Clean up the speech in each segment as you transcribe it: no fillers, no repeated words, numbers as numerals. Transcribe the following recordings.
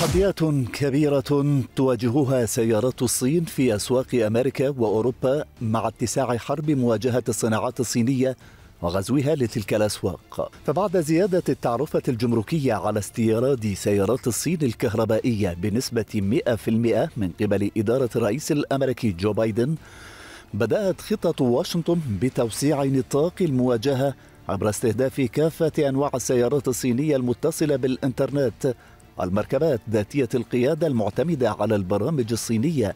تحديات كبيرة تواجهها سيارات الصين في أسواق أمريكا وأوروبا مع اتساع حرب مواجهة الصناعات الصينية وغزوها لتلك الأسواق. فبعد زيادة التعرفة الجمركية على استيراد سيارات الصين الكهربائية بنسبة 100% من قبل إدارة الرئيس الأمريكي جو بايدن، بدأت خطة واشنطن بتوسيع نطاق المواجهة عبر استهداف كافة أنواع السيارات الصينية المتصلة بالإنترنت، المركبات ذاتية القيادة المعتمدة على البرامج الصينية،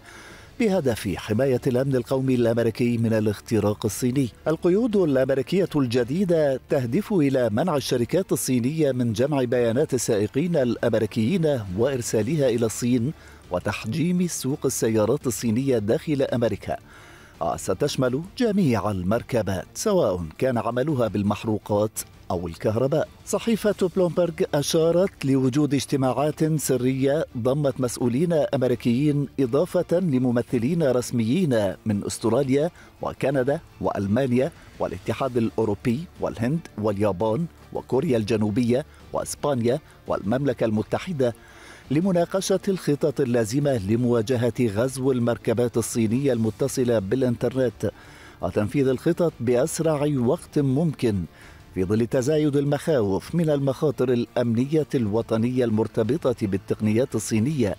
بهدف حماية الأمن القومي الأمريكي من الاختراق الصيني. القيود الأمريكية الجديدة تهدف إلى منع الشركات الصينية من جمع بيانات السائقين الأمريكيين وإرسالها إلى الصين وتحجيم سوق السيارات الصينية داخل أمريكا. ستشمل جميع المركبات سواء كان عملها بالمحروقات أو الكهرباء. صحيفة بلومبرج أشارت لوجود اجتماعات سرية ضمت مسؤولين أمريكيين إضافة لممثلين رسميين من أستراليا وكندا وألمانيا والاتحاد الأوروبي والهند واليابان وكوريا الجنوبية وإسبانيا والمملكة المتحدة لمناقشة الخطط اللازمة لمواجهة غزو المركبات الصينية المتصلة بالإنترنت وتنفيذ الخطط بأسرع وقت ممكن في ظل تزايد المخاوف من المخاطر الأمنية الوطنية المرتبطة بالتقنيات الصينية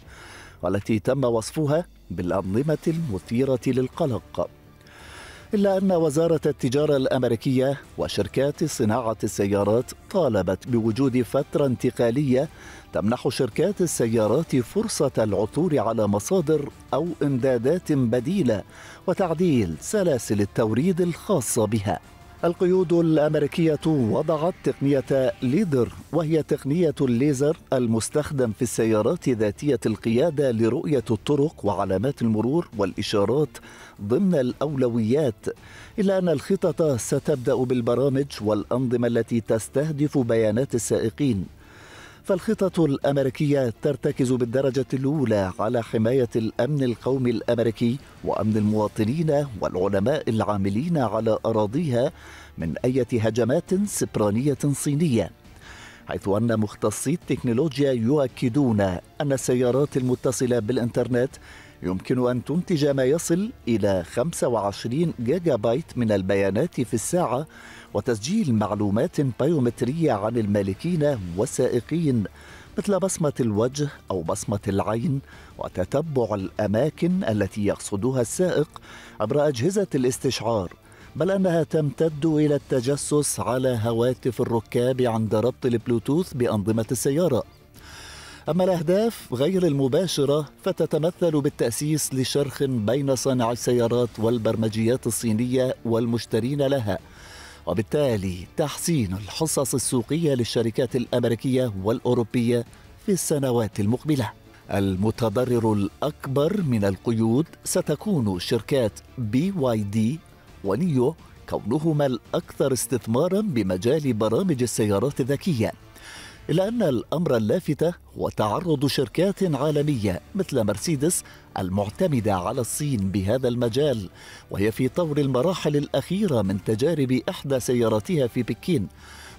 والتي تم وصفها بالأنظمة المثيرة للقلق. إلا أن وزارة التجارة الأمريكية وشركات صناعة السيارات طالبت بوجود فترة انتقالية تمنح شركات السيارات فرصة العثور على مصادر أو إمدادات بديلة وتعديل سلاسل التوريد الخاصة بها. القيود الأمريكية وضعت تقنية ليدر، وهي تقنية الليزر المستخدم في السيارات ذاتية القيادة لرؤية الطرق وعلامات المرور والإشارات ضمن الأولويات، إلا أن الخطة ستبدأ بالبرامج والأنظمة التي تستهدف بيانات السائقين. فالخطة الأمريكية ترتكز بالدرجة الأولى على حماية الأمن القومي الأمريكي وأمن المواطنين والعلماء العاملين على أراضيها من أي هجمات سبرانية صينية، حيث أن مختصي التكنولوجيا يؤكدون أن السيارات المتصلة بالإنترنت يمكن أن تنتج ما يصل إلى 25 جيجا بايت من البيانات في الساعة وتسجيل معلومات بيومترية عن المالكين والسائقين مثل بصمة الوجه أو بصمة العين وتتبع الأماكن التي يقصدها السائق عبر أجهزة الاستشعار، بل أنها تمتد إلى التجسس على هواتف الركاب عند ربط البلوتوث بأنظمة السيارة. أما الأهداف غير المباشرة فتتمثل بالتأسيس لشرخ بين صانع السيارات والبرمجيات الصينية والمشترين لها، وبالتالي تحسين الحصص السوقية للشركات الأمريكية والأوروبية في السنوات المقبلة. المتضرر الأكبر من القيود ستكون شركات بي واي دي ونيو، كونهما الأكثر استثمارا بمجال برامج السيارات الذكية. إلا أن الأمر اللافت هو تعرض شركات عالمية مثل مرسيدس المعتمدة على الصين بهذا المجال، وهي في طور المراحل الأخيرة من تجارب إحدى سياراتها في بكين،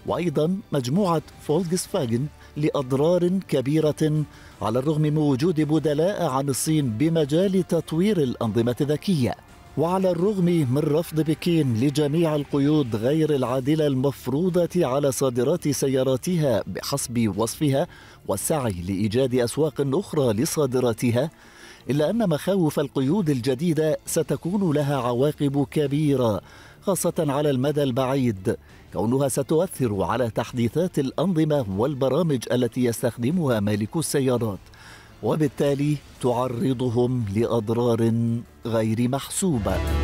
وأيضا مجموعة فولكسفاجن لأضرار كبيرة على الرغم من وجود بدلاء عن الصين بمجال تطوير الأنظمة الذكية. وعلى الرغم من رفض بكين لجميع القيود غير العادلة المفروضة على صادرات سياراتها بحسب وصفها والسعي لإيجاد أسواق أخرى لصادراتها، إلا أن مخاوف القيود الجديدة ستكون لها عواقب كبيرة خاصة على المدى البعيد، كونها ستؤثر على تحديثات الأنظمة والبرامج التي يستخدمها مالكو السيارات، وبالتالي تعرضهم لأضرار غير محسوبة.